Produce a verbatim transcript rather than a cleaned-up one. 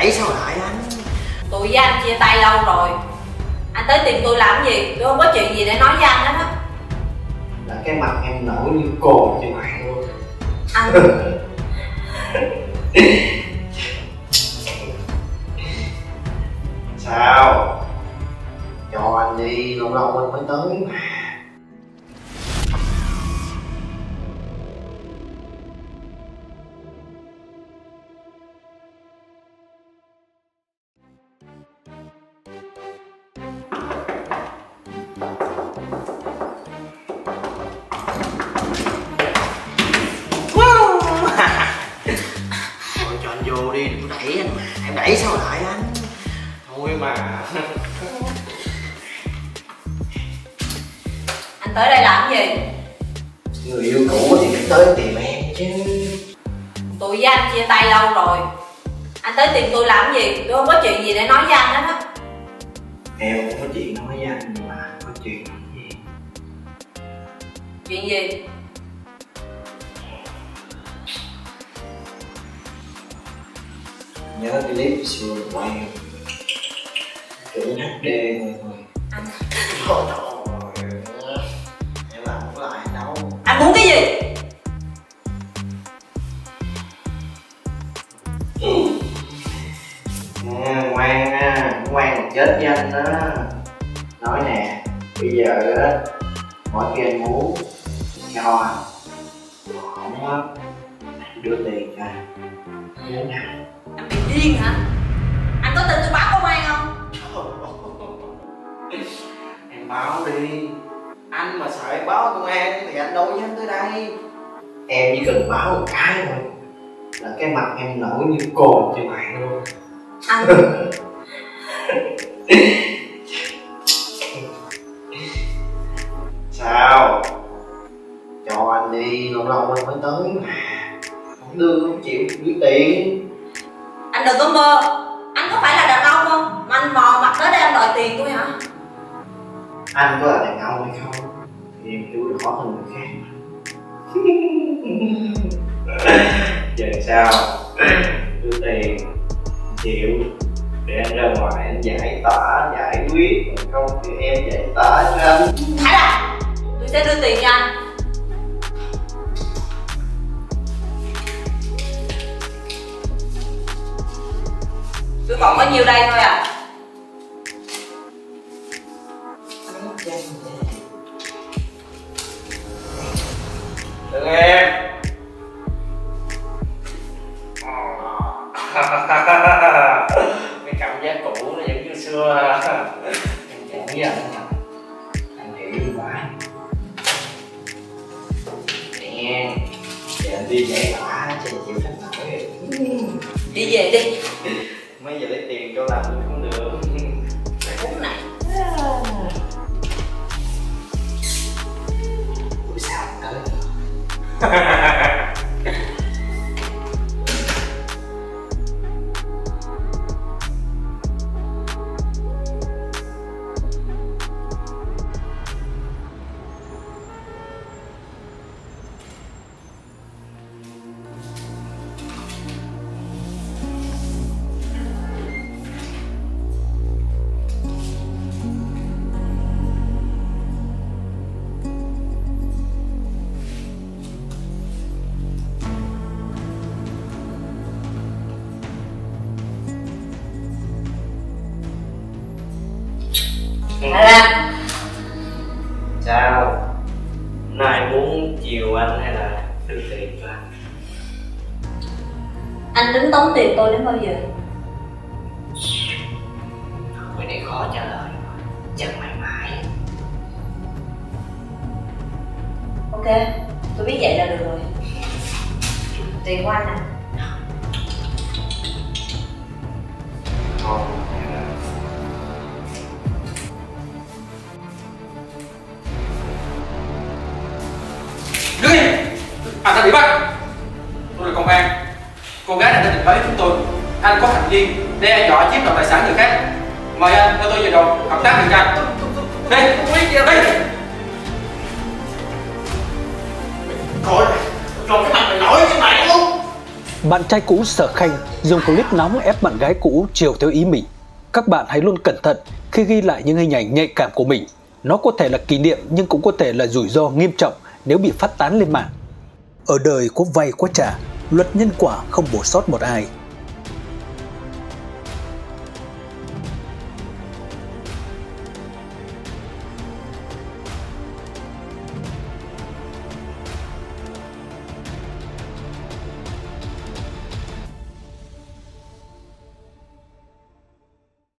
nãy sao lại anh? Tôi với anh chia tay lâu rồi. Anh tới tìm tôi làm cái gì? Tôi không có chuyện gì để nói với anh hết á. Là cái mặt em nổi như cồn trên mạng luôn. Anh sao? Cho anh đi, lâu lâu anh mới tới mà. Đẩy sao lại anh? Thôi mà. Anh tới đây làm cái gì? Người yêu cũ thì phải tới tìm em chứ. Tôi với anh chia tay lâu rồi. Anh tới tìm tôi làm cái gì? Tôi không có chuyện gì để nói với anh hết á. Em không có chuyện nói với anh, nhưng mà có chuyện gì? Chuyện gì? Nhớ clip xưa của em kiểu hát đê rồi thôi. Anh thôi trời ơi, em làm không lại đâu. Anh muốn cái gì? Ừ. À, ngoan á, ngoan chết với anh đó. Nói nè, bây giờ á, mỗi khi anh muốn cho anh không á, đưa tiền cho anh. Thế nào? Anh bị điên hả? Anh có tin tôi báo công an không? Em báo đi. Anh mà sợ em báo công an thì anh đâu dám tới đây. Em chỉ cần báo một cái thôi là cái mặt em nổi như cồn trên mạng luôn. Anh sao? Cho anh đi, lâu lâu anh mới tới mà. Không đưa không chịu gửi tiền. Anh đừng có mơ, anh có phải là đàn ông không? Mà anh mò mặt tới đây anh đòi tiền tôi hả? Anh có là đàn ông hay không? Thì em chú khó hơn người khác. Giờ sao? Đưa tiền, chịu. Để anh ra ngoài anh giải tỏa, giải quyết. Còn không thì em giải tỏa cho anh. Thái là, tôi sẽ đưa tiền cho anh. Tôi còn có nhiêu đây thôi à. Đừng em. Cái cảm giác cũ nó vẫn như xưa. Em nghĩ anh anh hiểu quá. Nè, giờ đi về đã, chị chịu thất nổi. Đi về đi. Mấy giờ lấy tiền cho làm cũng không được. Uống này. Buổi sao tới. Ra. Sao? Nay muốn chiều anh hay là đưa tiền cho anh? Anh tính tống tiền tôi đến bao giờ? Cái này khó trả lời. Chắc mãi mãi. Ok, tôi biết vậy là được rồi. Tiền của anh à? Thôi đứng im! Anh ta bị bắt! Tôi là công an. Cô gái này đã nhìn thấy chúng tôi. Anh có hành vi đe dọa chiếm đoạt tài sản người khác. Mời anh theo tôi về đồn hợp tác điều tra. Đi! Đi! Coi này! Rồi cái mặt mày nổi cái mày đúng không? Bạn trai cũ Sở Khanh dùng clip nóng ép bạn gái cũ chiều theo ý mình. Các bạn hãy luôn cẩn thận khi ghi lại những hình ảnh nhạy cảm của mình. Nó có thể là kỷ niệm nhưng cũng có thể là rủi ro nghiêm trọng nếu bị phát tán lên mạng. Ở đời có vay có trả, luật nhân quả không bỏ sót một ai.